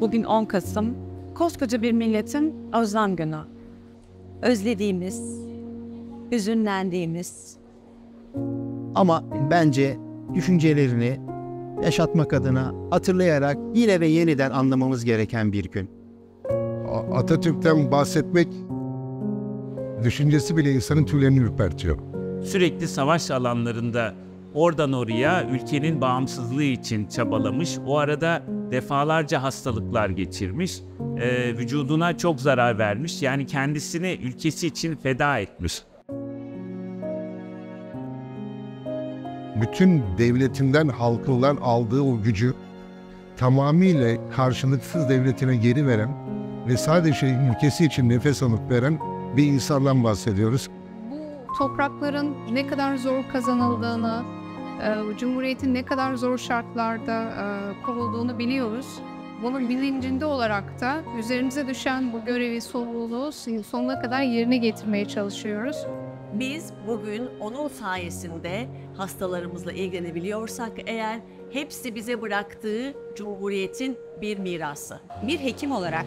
Bugün 10 Kasım, koskoca bir milletin özlem günü. Özlediğimiz, hüzünlendiğimiz. Ama bence düşüncelerini yaşatmak adına hatırlayarak yine ve yeniden anlamamız gereken bir gün. Atatürk'ten bahsetmek düşüncesi bile insanın tüylerini ürpertiyor. Sürekli savaş alanlarında oradan oraya ülkenin bağımsızlığı için çabalamış, o arada defalarca hastalıklar geçirmiş, vücuduna çok zarar vermiş, yani kendisini ülkesi için feda etmiş. Bütün devletinden, halkından aldığı o gücü tamamıyla karşılıksız devletine geri veren ve sadece ülkesi için nefes alıp veren bir insandan bahsediyoruz. Bu toprakların ne kadar zor kazanıldığını, Cumhuriyet'in ne kadar zor şartlarda kurulduğunu biliyoruz. Bunun bilincinde olarak da üzerimize düşen bu görevi, sorumluluğu sonuna kadar yerine getirmeye çalışıyoruz. Biz bugün onun sayesinde hastalarımızla ilgilenebiliyorsak eğer, hepsi bize bıraktığı Cumhuriyet'in bir mirası. Bir hekim olarak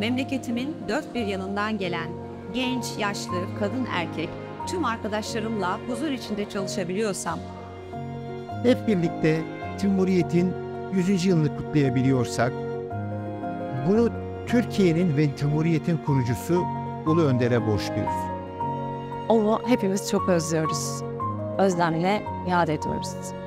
memleketimin dört bir yanından gelen genç, yaşlı, kadın, erkek tüm arkadaşlarımla huzur içinde çalışabiliyorsam, hep birlikte Cumhuriyet'in 100. yılını kutlayabiliyorsak, bunu Türkiye'nin ve Cumhuriyet'in kurucusu Ulu Önder'e borçluyuz. Onu hepimiz çok özlüyoruz. Özlemle yad ediyoruz.